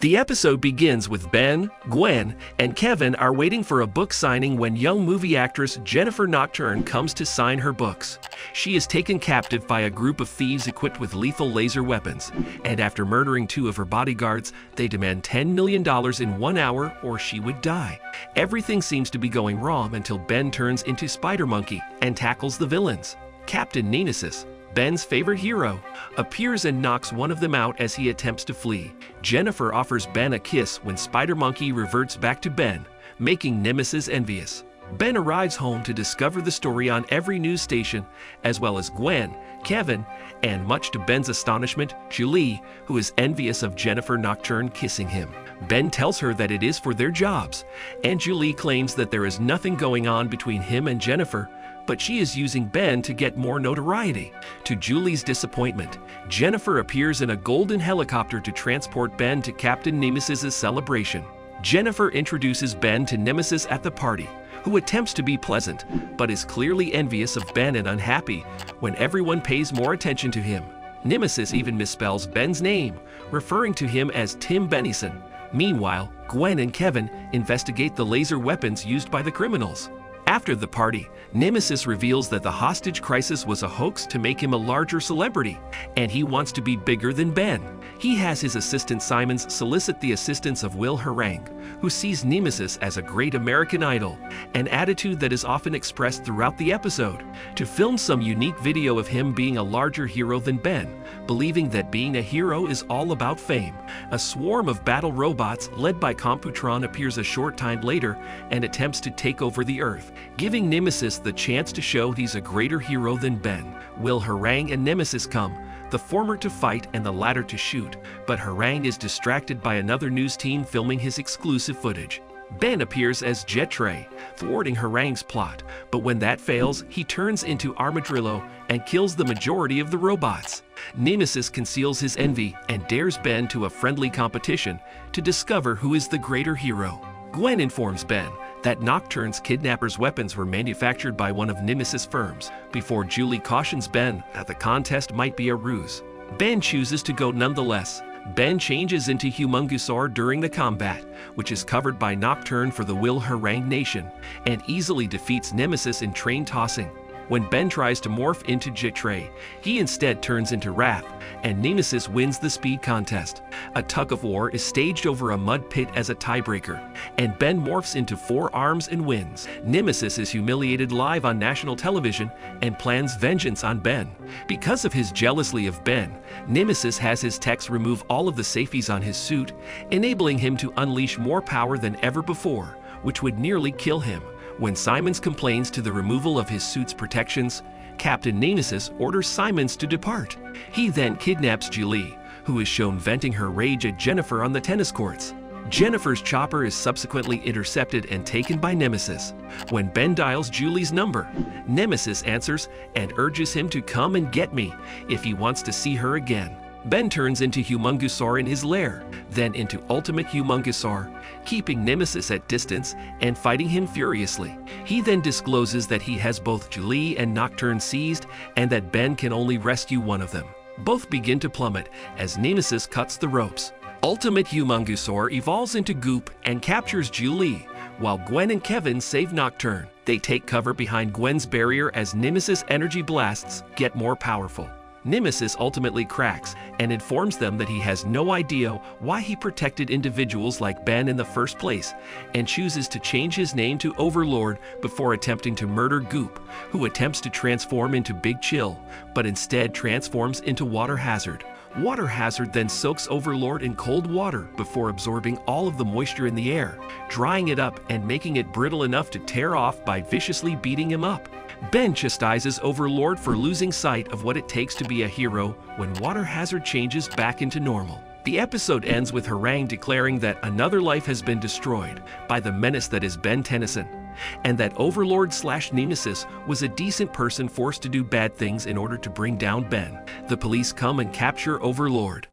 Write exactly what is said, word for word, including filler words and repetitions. The episode begins with Ben, Gwen, and Kevin are waiting for a book signing when young movie actress Jennifer Nocturne comes to sign her books. She is taken captive by a group of thieves equipped with lethal laser weapons, and after murdering two of her bodyguards, they demand ten million dollars in one hour or she would die. Everything seems to be going wrong until Ben turns into Spider Monkey and tackles the villains. Captain Nemesis, Ben's favorite hero, appears and knocks one of them out as he attempts to flee. Jennifer offers Ben a kiss when Spider Monkey reverts back to Ben, making Nemesis envious. Ben arrives home to discover the story on every news station, as well as Gwen, Kevin, and much to Ben's astonishment, Julie, who is envious of Jennifer Nocturne kissing him. Ben tells her that it is for their jobs, and Julie claims that there is nothing going on between him and Jennifer, but she is using Ben to get more notoriety. To Julie's disappointment, Jennifer appears in a golden helicopter to transport Ben to Captain Nemesis's celebration. Jennifer introduces Ben to Nemesis at the party, who attempts to be pleasant, but is clearly envious of Ben and unhappy when everyone pays more attention to him. Nemesis even misspells Ben's name, referring to him as Tim Bennyson. Meanwhile, Gwen and Kevin investigate the laser weapons used by the criminals. After the party, Nemesis reveals that the hostage crisis was a hoax to make him a larger celebrity, and he wants to be bigger than Ben. He has his assistant Simmons solicit the assistance of Will Harangue, who sees Nemesis as a great American idol, an attitude that is often expressed throughout the episode, to film some unique video of him being a larger hero than Ben, believing that being a hero is all about fame. A swarm of battle robots led by Computron appears a short time later and attempts to take over the Earth, giving Nemesis the chance to show he's a greater hero than Ben. Will Harangue and Nemesis come, the former to fight and the latter to shoot, but Harangue is distracted by another news team filming his exclusive footage. Ben appears as Jetray, thwarting Harangue's plot, but when that fails, he turns into Armadrillo and kills the majority of the robots. Nemesis conceals his envy and dares Ben to a friendly competition to discover who is the greater hero. Gwen informs Ben that Nocturne's kidnapper's weapons were manufactured by one of Nemesis' firms, before Julie cautions Ben that the contest might be a ruse. Ben chooses to go nonetheless. Ben changes into Humongousaur during the combat, which is covered by Nocturne for the Will Harangue Nation, and easily defeats Nemesis in train tossing. When Ben tries to morph into Jetray, he instead turns into Rath, and Nemesis wins the speed contest. A tug-of-war is staged over a mud pit as a tiebreaker, and Ben morphs into four arms and wins. Nemesis is humiliated live on national television and plans vengeance on Ben. Because of his jealousy of Ben, Nemesis has his techs remove all of the safeties on his suit, enabling him to unleash more power than ever before, which would nearly kill him. When Simmons complains to the removal of his suit's protections, Captain Nemesis orders Simmons to depart. He then kidnaps Julie, who is shown venting her rage at Jennifer on the tennis courts. Jennifer's chopper is subsequently intercepted and taken by Nemesis. When Ben dials Julie's number, Nemesis answers and urges him to come and get me if he wants to see her again. Ben turns into Humongousaur in his lair, then into Ultimate Humongousaur, keeping Nemesis at distance and fighting him furiously. He then discloses that he has both Julie and Nocturne seized and that Ben can only rescue one of them. Both begin to plummet as Nemesis cuts the ropes. Ultimate Humongousaur evolves into Goop and captures Julie, while Gwen and Kevin save Nocturne. They take cover behind Gwen's barrier as Nemesis' energy blasts get more powerful. Nemesis ultimately cracks and informs them that he has no idea why he protected individuals like Ben in the first place, and chooses to change his name to Overlord before attempting to murder Goop, who attempts to transform into Big Chill, but instead transforms into Water Hazard. Water Hazard then soaks Overlord in cold water before absorbing all of the moisture in the air, drying it up and making it brittle enough to tear off by viciously beating him up. Ben chastises Overlord for losing sight of what it takes to be a hero when Water Hazard changes back into normal. The episode ends with Harangue declaring that another life has been destroyed by the menace that is Ben Tennyson, and that Overlord slash Nemesis was a decent person forced to do bad things in order to bring down Ben. The police come and capture Overlord.